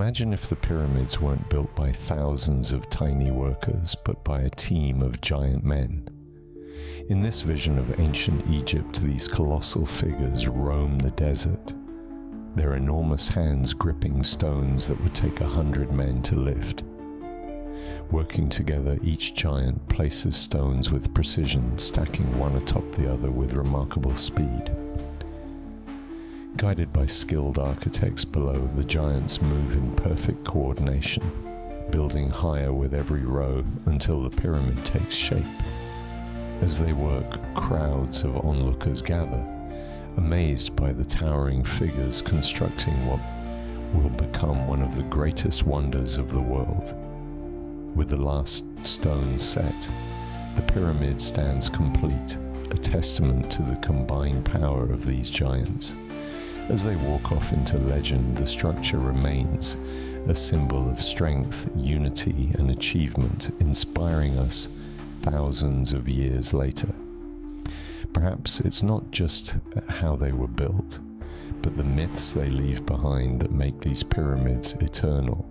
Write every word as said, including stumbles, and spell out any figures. Imagine if the pyramids weren't built by thousands of tiny workers, but by a team of giant men. In this vision of ancient Egypt, these colossal figures roam the desert, their enormous hands gripping stones that would take a hundred men to lift. Working together, each giant places stones with precision, stacking one atop the other with remarkable speed. Guided by skilled architects below, the giants move in perfect coordination, building higher with every row until the pyramid takes shape. As they work, crowds of onlookers gather, amazed by the towering figures constructing what will become one of the greatest wonders of the world. With the last stone set, the pyramid stands complete, a testament to the combined power of these giants. As they walk off into legend, the structure remains a symbol of strength, unity, and achievement, inspiring us thousands of years later. Perhaps it's not just how they were built, but the myths they leave behind that make these pyramids eternal.